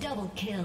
Double kill.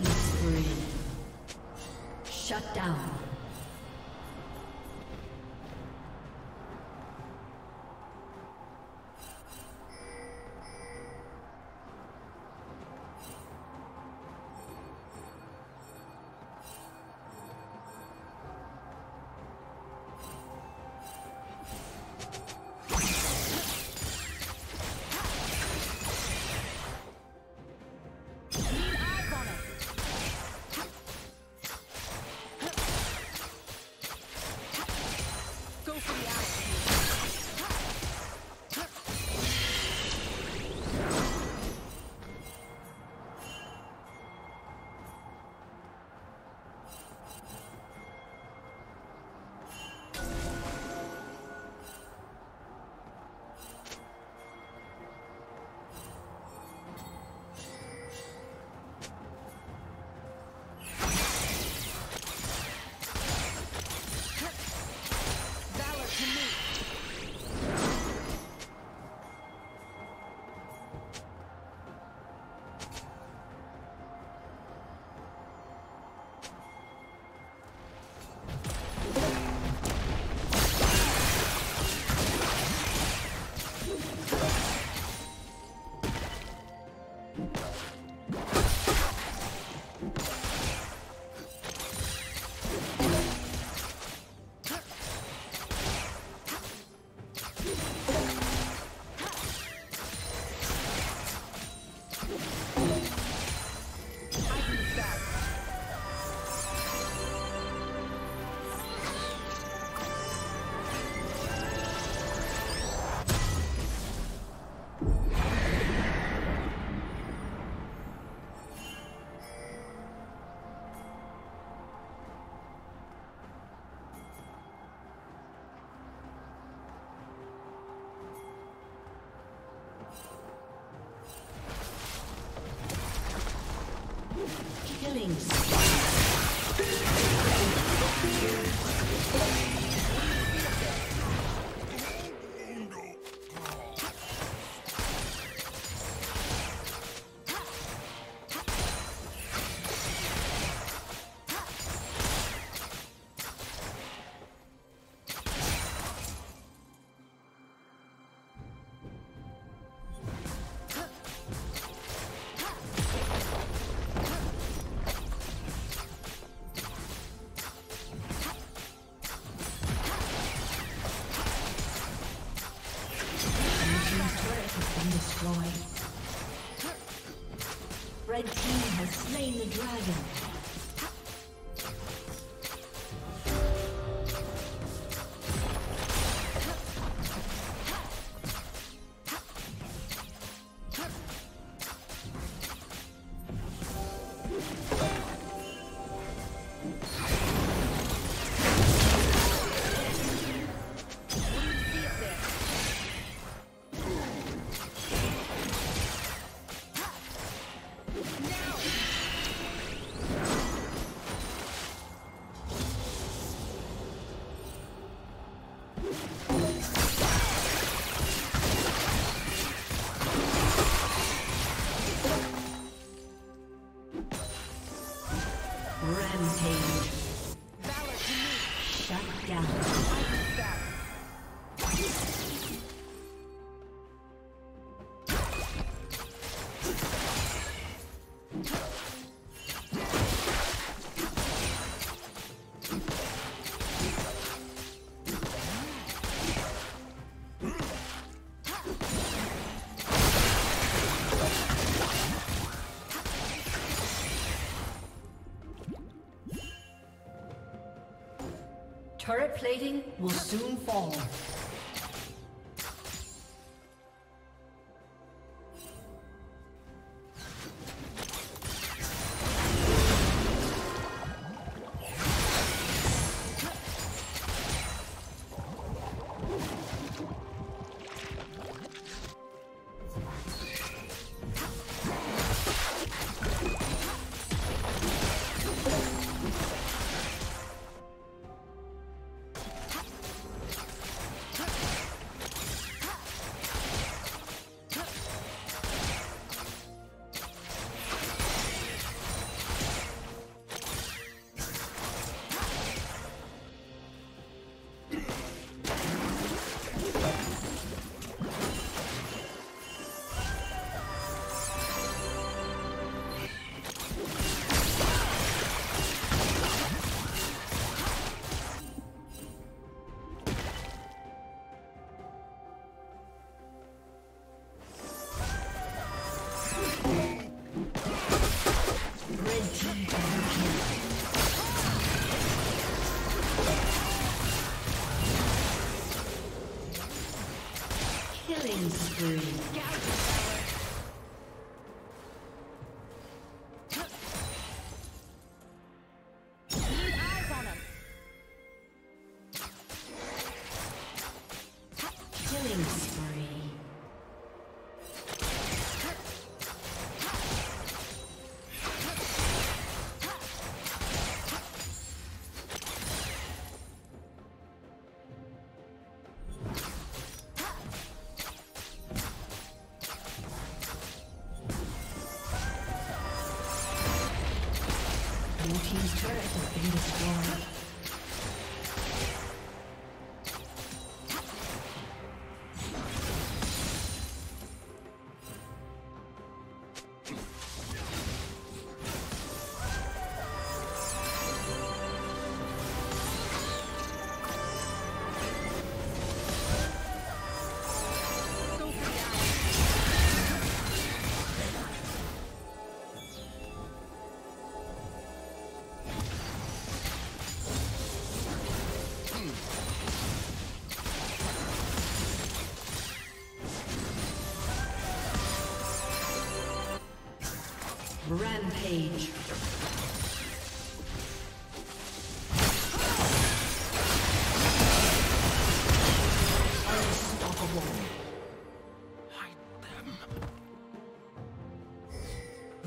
Killing spree. Shut down. Killing Red team has slain the dragon. Turret plating will soon fall. Killing spree. Rampage. Unstoppable. Hide them.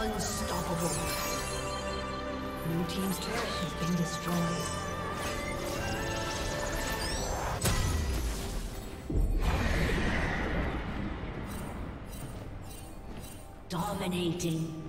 Unstoppable. Blue team's turret has been destroyed. Dominating.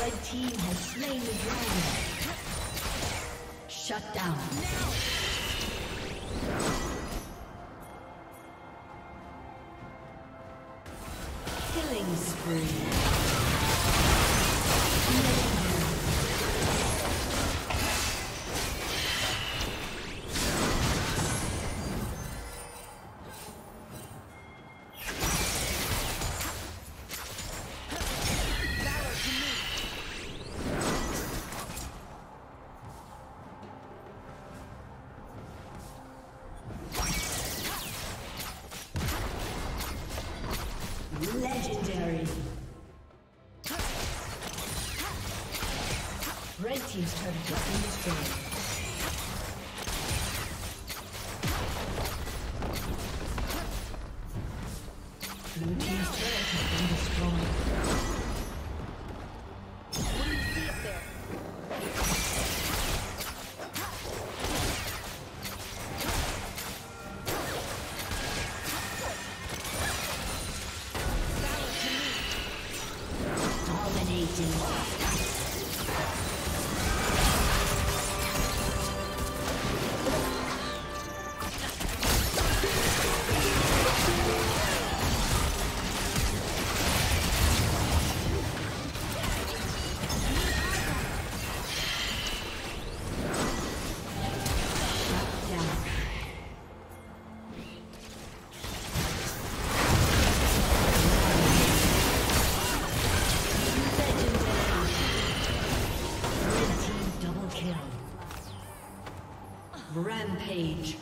Red team has slain the dragon. Shut down. Now. Killing spree. Legendary. Red team's turret has been destroyed. Blue team's turret has been destroyed. What do you see up there? Dominating. Rampage.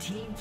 Team